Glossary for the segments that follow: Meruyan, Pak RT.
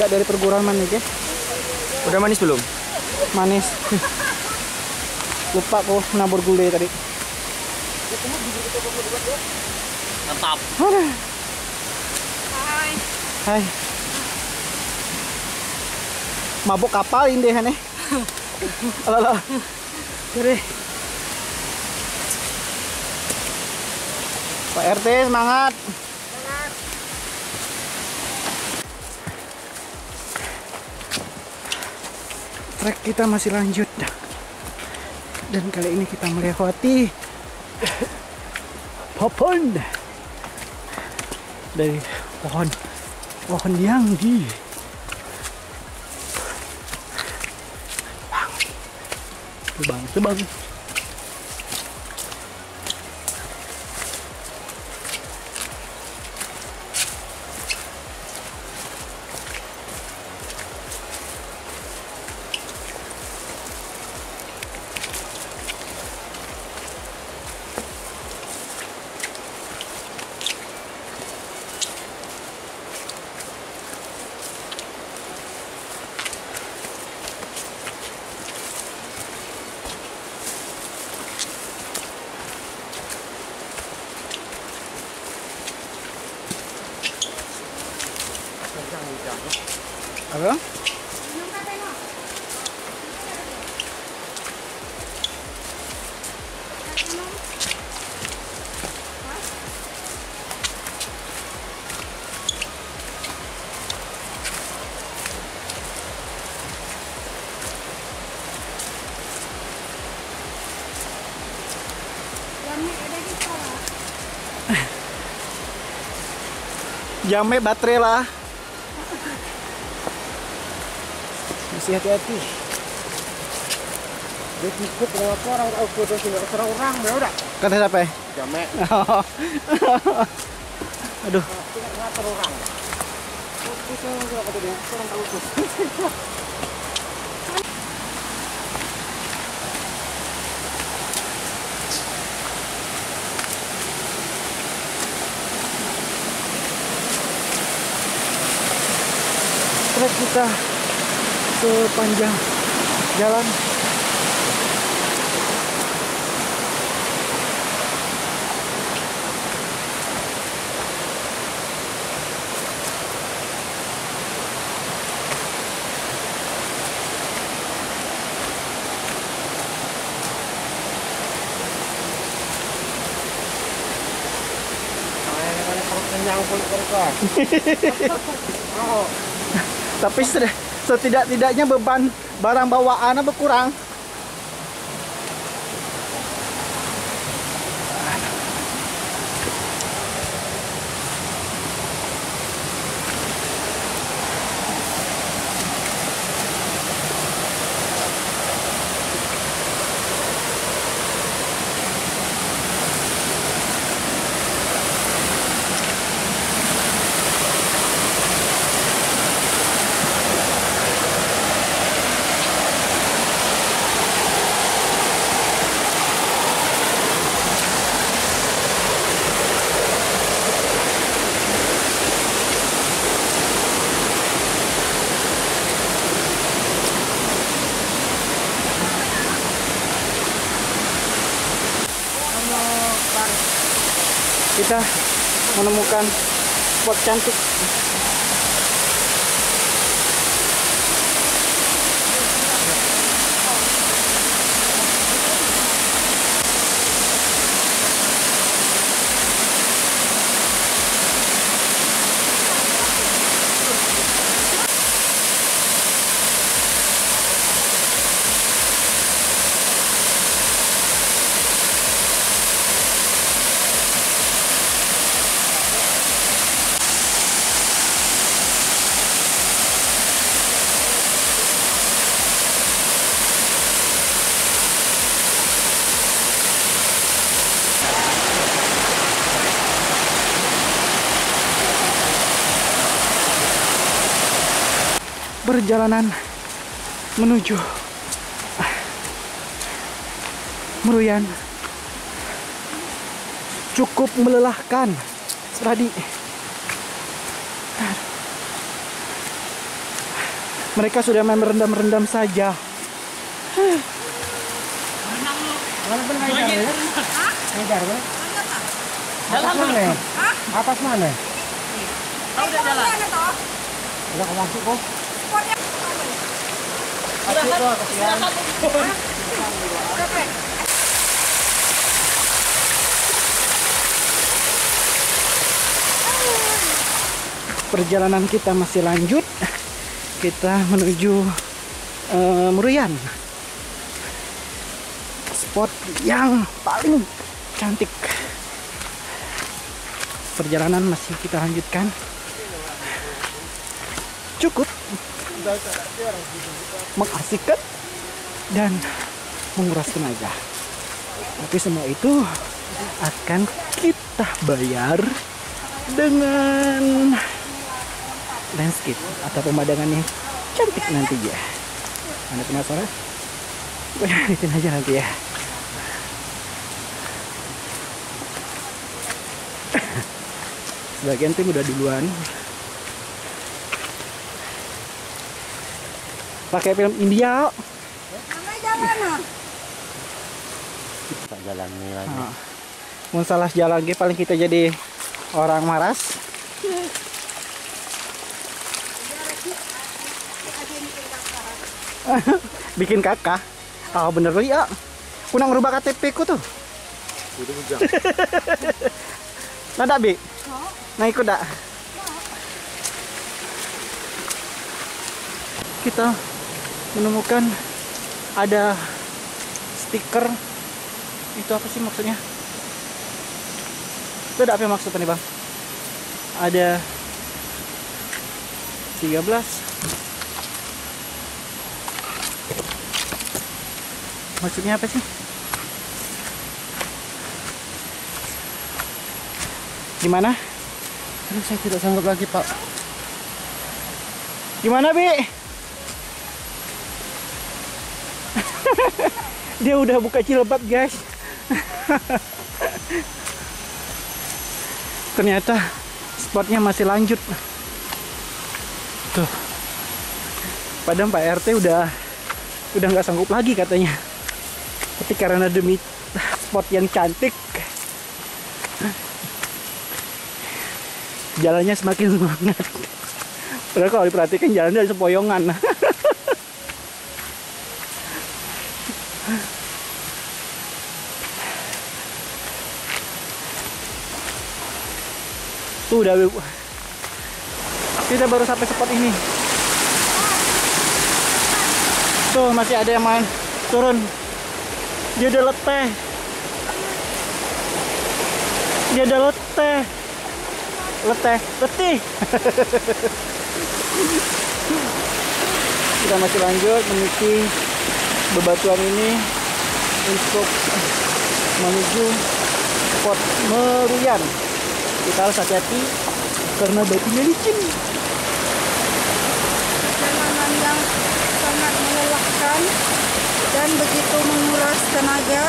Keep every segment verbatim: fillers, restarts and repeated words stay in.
Kak, dari perguruan manis ya. Udah manis belum? Manis. Lupa kok nabur gulai tadi. Mantap. Hai. Hai. Mabok kapal ini deh aneh. Alah. Gede. Pak R T semangat. Semangat. Trek kita masih lanjut. Dan kali ini kita melewati pohon dari pohon pohon yang di bang tebang tebang. Apa? Jamnya baterai lah. Masih hati-hati. Dia cukup lewat orang-orang, udah. Kata siapa ya? Jamek. Aduh. Trek kita sepanjang jalan tapi sudah setidak-tidaknya beban barang bawaannya berkurang. Kita menemukan spot cantik. Perjalanan menuju Meruyan cukup melelahkan tadi. Mereka sudah main merendam-rendam saja. Atas mana? Atas mana? Udah jalan. Udah masuk kok. Perjalanan kita masih lanjut. Kita menuju uh, Meruyan. Spot yang paling cantik. Perjalanan masih kita lanjutkan. Cukup mengasihkan dan menguras tenaga. Tapi semua itu akan kita bayar dengan landscape atau pemandangan yang cantik nanti ya. Anda penasaran? Lihatin aja nanti ya. Sebagian tim udah duluan. Pakai film India. Sampai jalan lah. Kita jalan nih lagi. Nah. Mau salah jalan lagi paling kita jadi orang maras. Bikin kakak, ah oh, bener lu ya, kunang merubah K T P ku tuh. Nada bi, naik kuda. Kita menemukan ada stiker, itu apa sih maksudnya? Itu ada apa yang maksudnya nih bang? Ada tiga belas. Maksudnya apa sih? Gimana? Aduh, saya tidak sanggup lagi, Pak. Gimana, Bi? Dia udah buka cilebab, guys. Ternyata spotnya masih lanjut. Tuh. Padahal Pak R T udah udah nggak sanggup lagi katanya. Tapi karena demi spot yang cantik, jalannya semakin semangat. Padahal kalau diperhatikan jalannya ada sempoyongan. Tuh udah, kita baru sampai spot ini. Tuh masih ada yang main turun. Dia udah leteh. Dia udah leteh. Leteh, letih. Kita masih lanjut meniti bebatuan ini untuk menuju spot Meruyan. Kita harus hati-hati karena batunya licin. Perjalanan yang sangat melelahkan dan begitu menguras tenaga,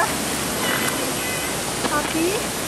tapi